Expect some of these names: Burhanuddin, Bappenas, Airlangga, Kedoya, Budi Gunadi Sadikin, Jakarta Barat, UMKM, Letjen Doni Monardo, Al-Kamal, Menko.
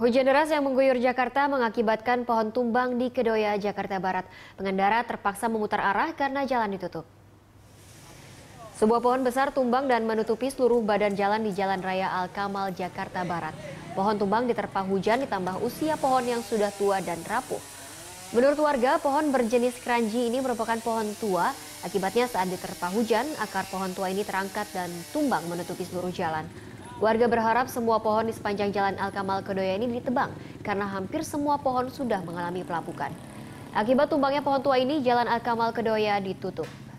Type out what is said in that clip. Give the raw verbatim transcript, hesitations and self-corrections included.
Hujan deras yang mengguyur Jakarta mengakibatkan pohon tumbang di Kedoya, Jakarta Barat. Pengendara terpaksa memutar arah karena jalan ditutup. Sebuah pohon besar tumbang dan menutupi seluruh badan jalan di Jalan Raya Al-Kamal, Jakarta Barat. Pohon tumbang diterpa hujan ditambah usia pohon yang sudah tua dan rapuh. Menurut warga, pohon berjenis keranji ini merupakan pohon tua. Akibatnya saat diterpa hujan, akar pohon tua ini terangkat dan tumbang menutupi seluruh jalan. Warga berharap semua pohon di sepanjang Jalan Al-Kamal Kedoya ini ditebang karena hampir semua pohon sudah mengalami pelapukan. Akibat tumbangnya pohon tua ini, Jalan Al-Kamal Kedoya ditutup.